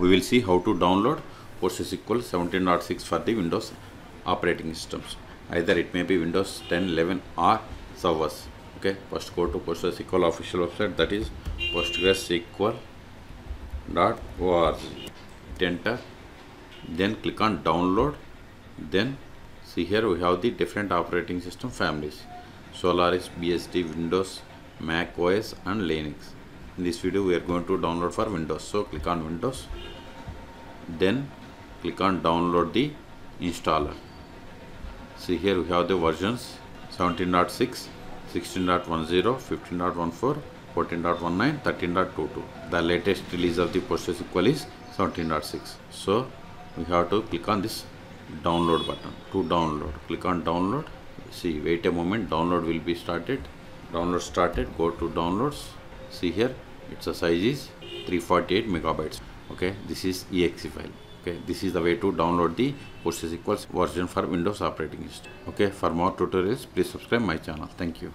we will see how to download PostgreSQL 17.6 for the Windows operating systems. Either it may be Windows 10, 11 or servers. Okay, first go to PostgreSQL official website, that is PostgreSQL.org. Hit enter, then click on download. Then see here we have the different operating system families: Solaris, BSD, Windows, Mac OS and Linux. In this video we are going to download for Windows, so click on Windows, then click on download the installer. See here we have the versions 17.6, 16.10, 15.14, 14.19, 13.22. The latest release of the PostgreSQL is 17.6. So we have to click on this download button to download. Click on download. See, wait a moment, download will be started. Download started. Go to downloads. See here, its size is 348 megabytes. Okay, this is exe file. Okay, this is the way to download the PostgreSQL version for Windows operating system. Okay, for more tutorials, please subscribe my channel. Thank you.